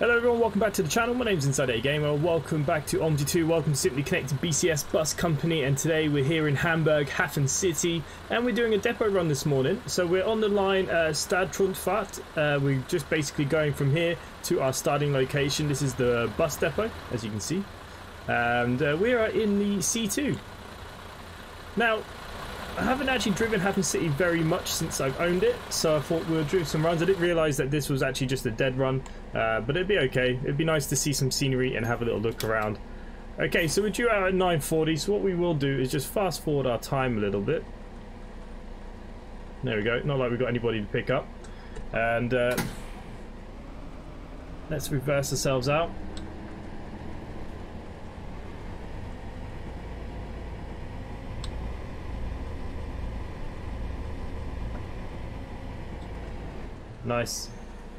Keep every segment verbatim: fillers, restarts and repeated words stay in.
Hello everyone, welcome back to the channel. My name's Inside a Gamer. Welcome back to O M S I two, welcome to Simply Connect B C S Bus Company, and today we're here in Hamburg HafenCity and we're doing a depot run this morning. So we're on the line uh, Stadtrundfahrt. Uh, we're just basically going from here to our starting location. This is the bus depot, as you can see, and uh, we are in the C two. Now, I haven't actually driven HafenCity very much since I've owned it, so I thought we'll do some runs. I didn't realise that this was actually just a dead run, uh, but it'd be okay. It'd be nice to see some scenery and have a little look around. Okay, so we're due out at nine forty, so what we will do is just fast forward our time a little bit. There we go, not like we've got anybody to pick up. And uh, let's reverse ourselves out. Nice.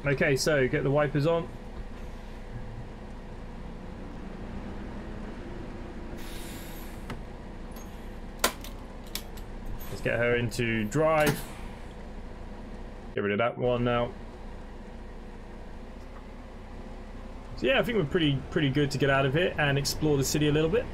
Okay, so get the wipers on. Let's get her into drive. Get rid of that one now. So yeah, I think we're pretty pretty good to get out of here and explore the city a little bit.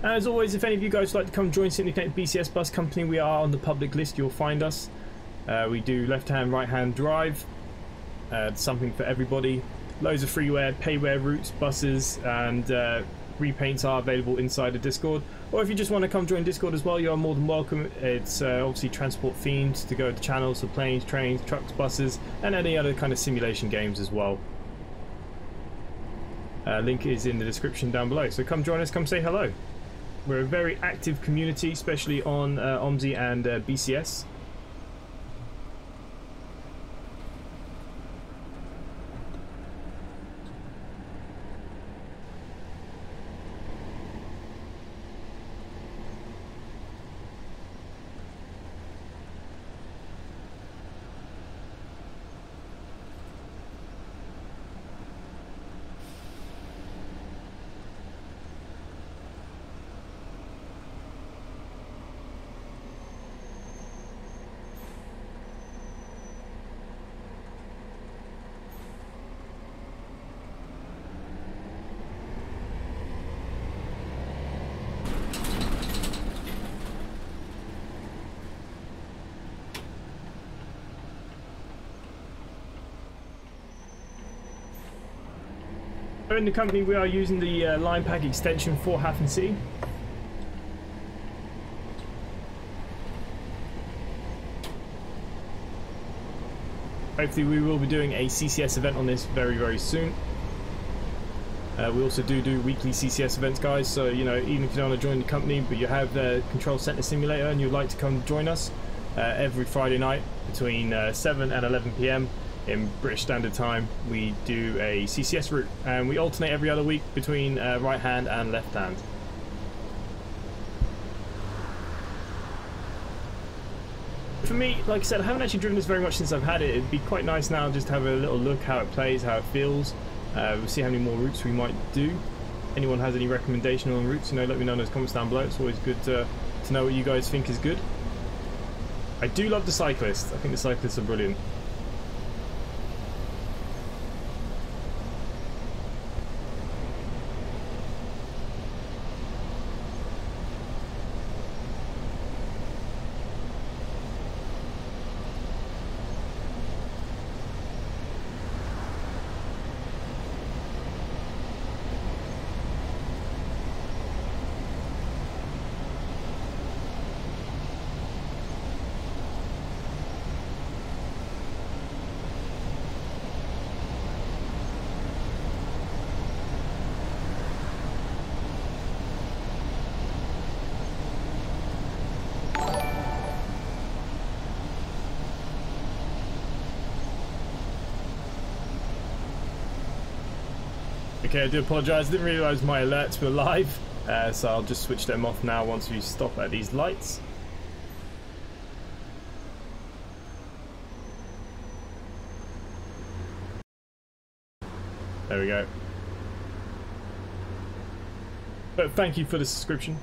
As always, if any of you guys would like to come join Simply Connect B C S Bus Company, we are on the public list. You'll find us. Uh, we do left-hand, right-hand drive. Uh, something for everybody. Loads of freeware, payware routes, buses, and uh, repaints are available inside the Discord. Or if you just want to come join Discord as well, you are more than welcome. It's uh, obviously transport themed to go with the channel, so planes, trains, trucks, buses, and any other kind of simulation games as well. Uh, link is in the description down below. So come join us, come say hello. We're a very active community, especially on uh, O M S I and uh, B C S. In the company, we are using the uh, Line Pack extension for HafenCity. Hopefully, we will be doing a C C S event on this very, very soon. Uh, we also do do weekly C C S events, guys. So you know, even if you don't want to join the company, but you have the Control Center Simulator and you'd like to come join us uh, every Friday night between uh, seven and eleven P M in British Standard Time, we do a C C S route, and we alternate every other week between uh, right hand and left hand. For me, like I said, I haven't actually driven this very much since I've had it. It'd be quite nice now just to have a little look how it plays, how it feels. Uh, we'll see how many more routes we might do. Anyone has any recommendation on routes, you know, let me know in those comments down below. It's always good to, to know what you guys think is good. I do love the cyclists. I think the cyclists are brilliant. Okay, I do apologise, I didn't realise my alerts were live, uh, so I'll just switch them off now once we stop at these lights. There we go. But thank you for the subscription.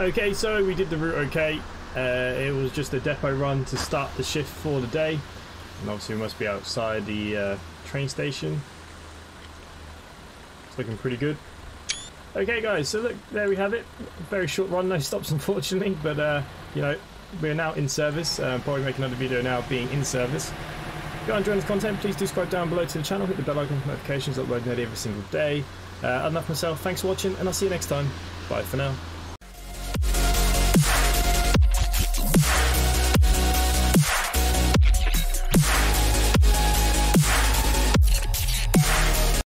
Okay, so we did the route okay. Uh, it was just a depot run to start the shift for the day. And obviously we must be outside the uh, train station. It's looking pretty good. Okay guys, so look, there we have it. Very short run, no stops unfortunately, but uh, you know, we're now in service. Uh, probably make another video now being in service. If you are enjoying this content, please do subscribe down below to the channel, hit the bell icon for notifications, uploading that every single day. Uh, enough myself, thanks for watching, and I'll see you next time. Bye for now.